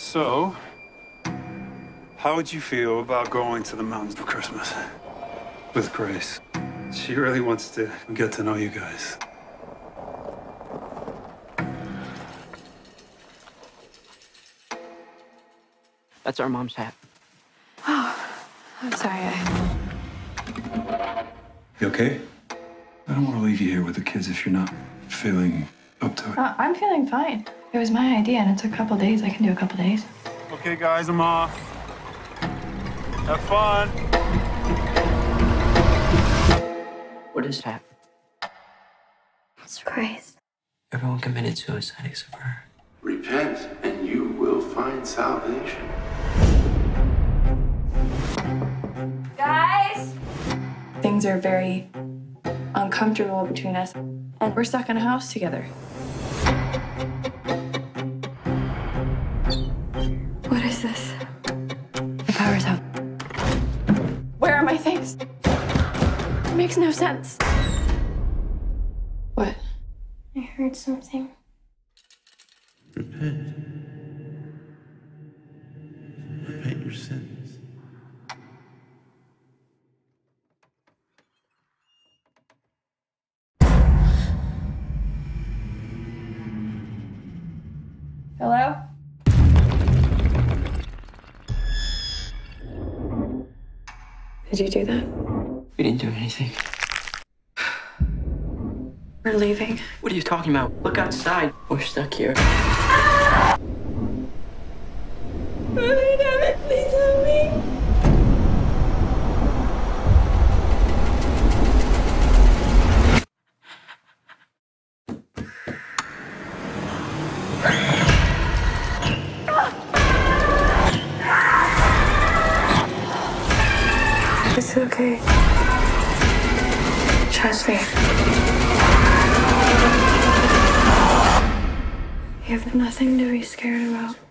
So, how would you feel about going to the mountains for Christmas? With Grace. She really wants to get to know you guys. That's our mom's hat. Oh, I'm sorry. You okay? I don't want to leave you here with the kids if you're not feeling up to it. I'm feeling fine. It was my idea, and it took a couple days. I can do a couple days. Okay, guys, I'm off. Have fun. What is that? It's Grace. Everyone committed suicide except for her. Repent, and you will find salvation. Guys! Things are very uncomfortable between us, and we're stuck in a house together. What is this? The power's out. Where are my things? It makes no sense. What? I heard something. Repent. Repent your sins. Hello? Did you do that? We didn't do anything. We're leaving. What are you talking about? Look outside. We're stuck here. Mother, damn it, please help me. It's okay. Trust me. You have nothing to be scared about.